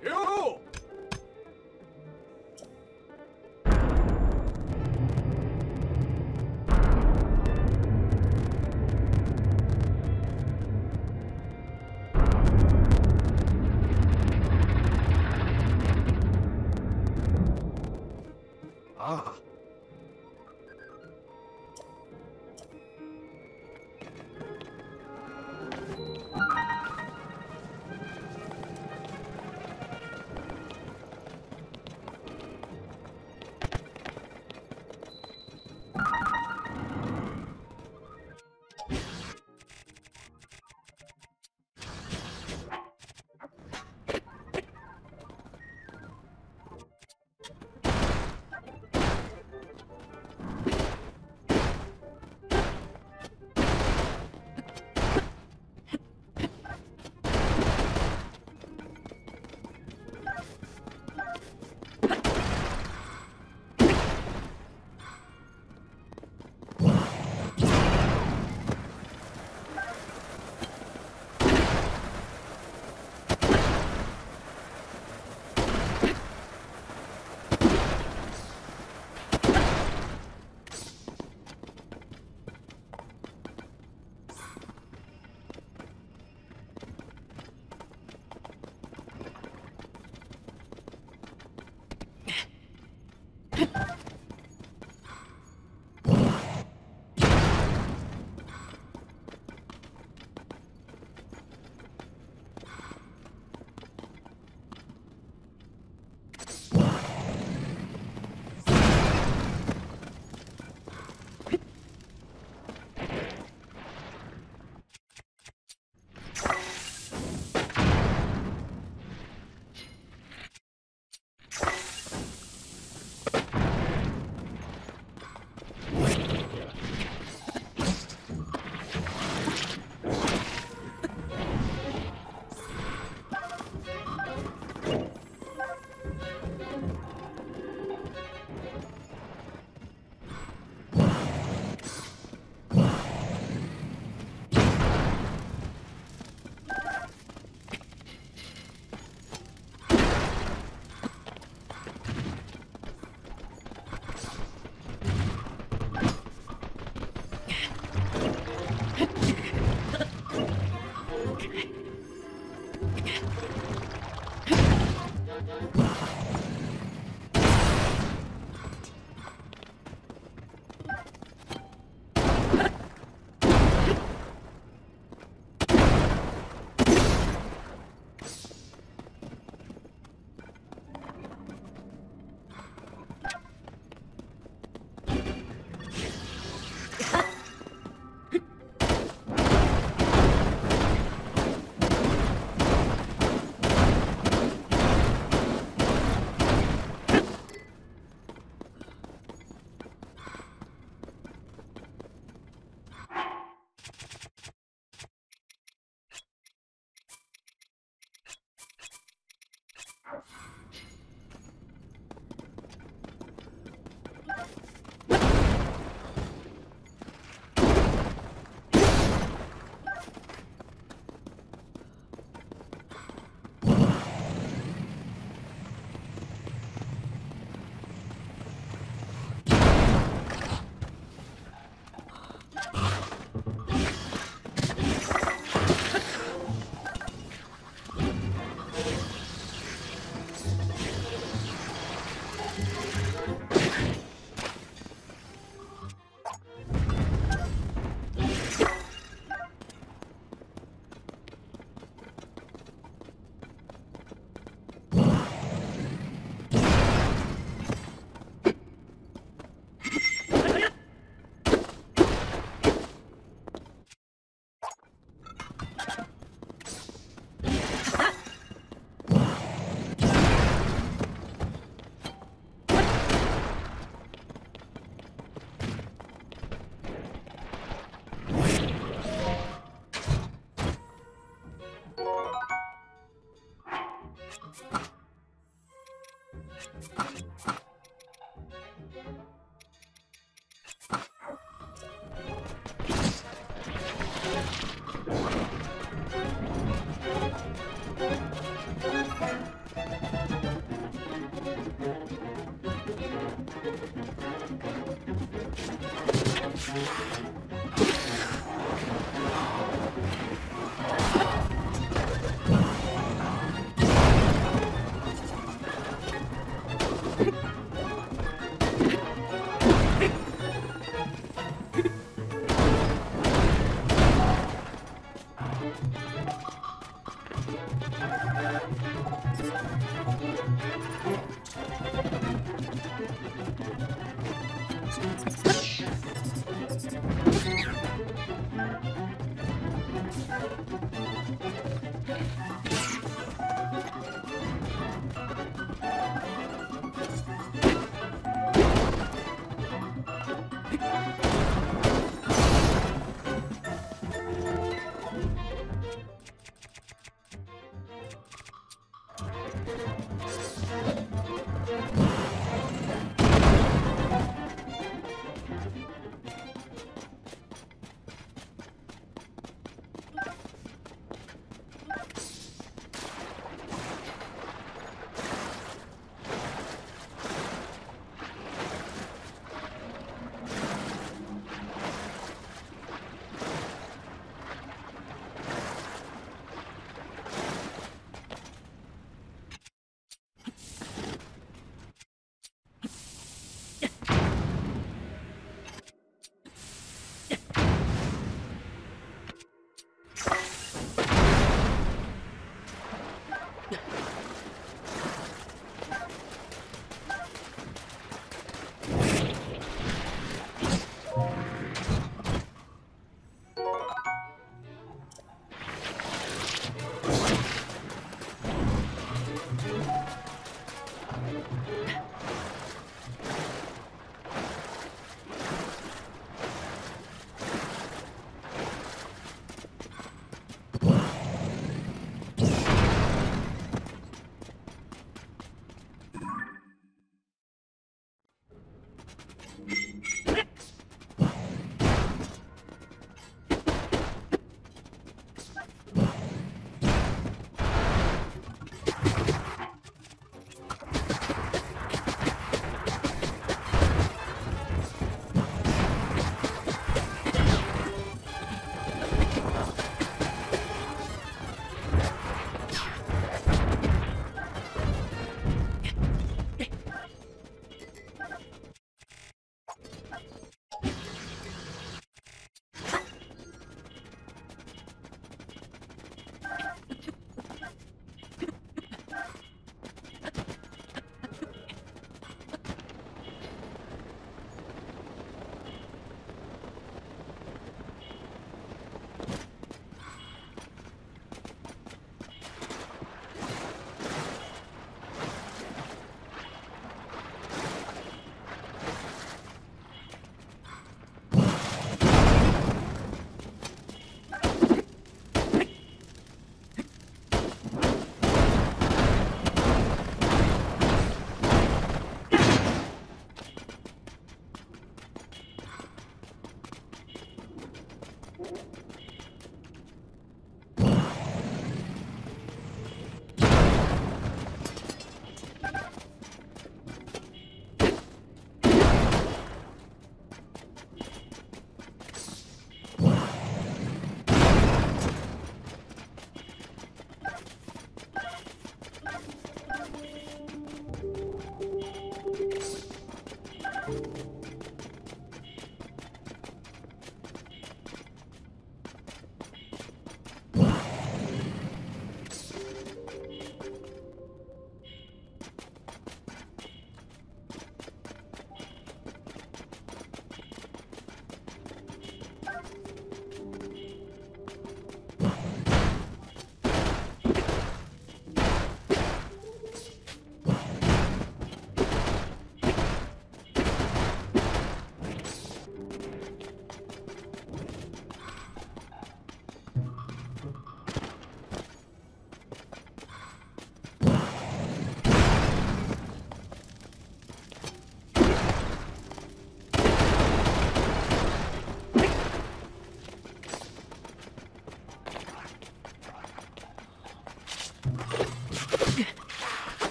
You!